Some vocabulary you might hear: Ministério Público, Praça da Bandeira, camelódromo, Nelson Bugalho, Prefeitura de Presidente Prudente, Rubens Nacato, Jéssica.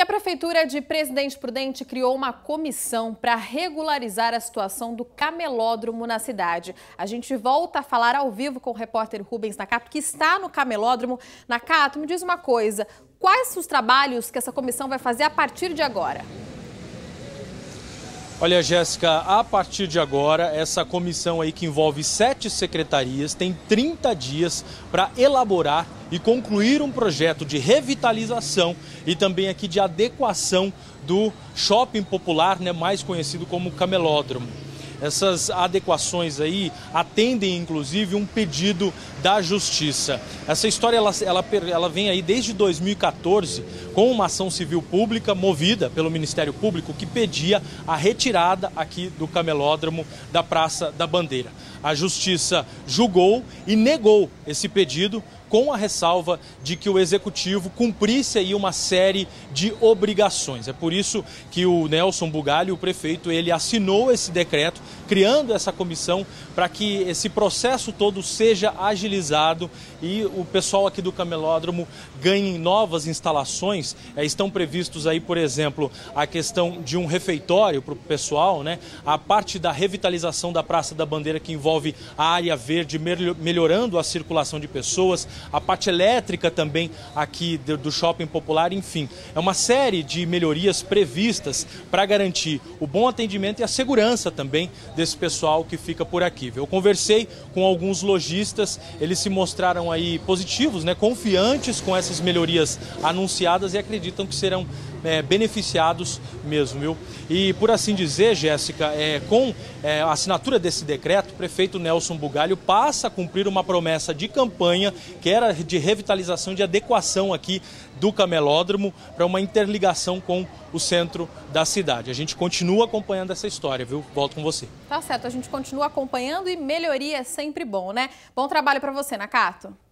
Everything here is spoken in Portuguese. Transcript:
E a Prefeitura de Presidente Prudente criou uma comissão para regularizar a situação do camelódromo na cidade. A gente volta a falar ao vivo com o repórter Rubens Nacato, que está no camelódromo. Nacato, me diz uma coisa, quais os trabalhos que essa comissão vai fazer a partir de agora? Olha, Jéssica, a partir de agora, essa comissão aí que envolve 7 secretarias tem 30 dias para elaborar e concluir um projeto de revitalização e também aqui de adequação do shopping popular, né, mais conhecido como camelódromo. Essas adequações aí atendem, inclusive, um pedido da Justiça. Essa história ela vem aí desde 2014 com uma ação civil pública movida pelo Ministério Público que pedia a retirada aqui do camelódromo da Praça da Bandeira. A Justiça julgou e negou esse pedido, com a ressalva de que o Executivo cumprisse aí uma série de obrigações. É por isso que o Nelson Bugalho, o prefeito, ele assinou esse decreto, criando essa comissão para que esse processo todo seja agilizado e o pessoal aqui do camelódromo ganhe novas instalações. Estão previstos aí, por exemplo, a questão de um refeitório para o pessoal, né? A parte da revitalização da Praça da Bandeira, que envolve a área verde, melhorando a circulação de pessoas, a parte elétrica também aqui do shopping popular, enfim. É uma série de melhorias previstas para garantir o bom atendimento e a segurança também desse pessoal que fica por aqui. Eu conversei com alguns lojistas, eles se mostraram aí positivos, né, confiantes com essas melhorias anunciadas e acreditam que serão beneficiados mesmo, viu? E por assim dizer, Jéssica, com a assinatura desse decreto, o prefeito Nelson Bugalho passa a cumprir uma promessa de campanha que era de revitalização, de adequação aqui do camelódromo para uma interligação com o centro da cidade. A gente continua acompanhando essa história, viu? Volto com você. Tá certo, a gente continua acompanhando e melhoria é sempre bom, né? Bom trabalho para você, Nacato.